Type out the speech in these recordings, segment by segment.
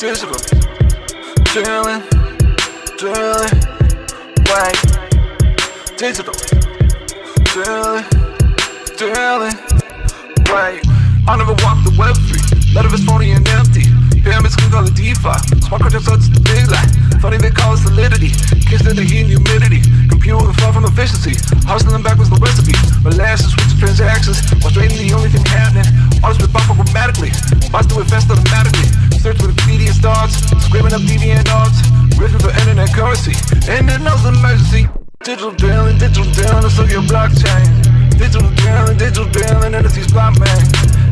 visible. Drilling, drilling, white. Digital. Drilling, drilling, white. I never walked the Web3. None of it's phony and empty. Pyramids can call it DeFi. Smart contracts are just the big lie. Funny they call it Solidity. Kissed in the heat and humidity. Computing far from efficiency. Hustling back was the recipe. Molasses with transactions. While trading the only thing happening. Artists with buffer grammatically. Bots do invest automatically. Search with Wikipedia starts. Screaming up Deviant Arts. Riffing for internet currency. Internet knows emergency. Digital dealing, let's look at blockchain. Digital dealing, NFTs blockchain.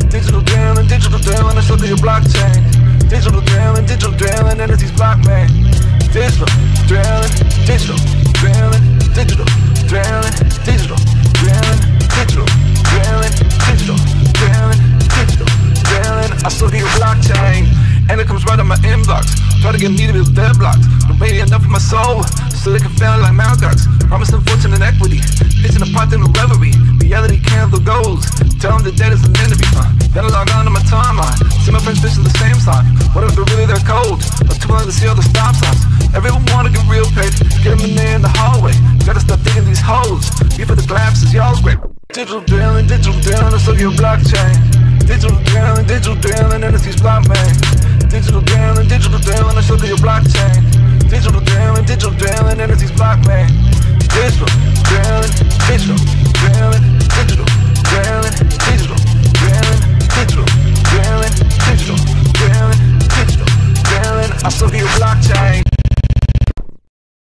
Digital dealing, let's look at your blockchain. Digital dealing, NFTs blockchain. Digital dealing, digital dealing, digital dealing, digital dealing, digital dealing, digital dealing. I still get your blockchain, and it comes right on my inbox. Try to get me to be deadlocked. Don't pay enough for my soul, so they can fail like Mt. Gox. Promising fortune and equity, pitching a pot in a reverie. Reality can't the goals. Tell them the debt is an enemy. Then I log on to my timeline. See my friends fishing the same sign. What if they're really that cold? I'm too blind to see all the stop signs. Everyone wanna get real paid. Get them in there in the hallway. Gotta stop digging these holes. Before the collapse is y'all's grave. Digital dealing, let's look at your blockchain. Digital dealing, NFTs blockchain. Digital dealing, let's look at your blockchain.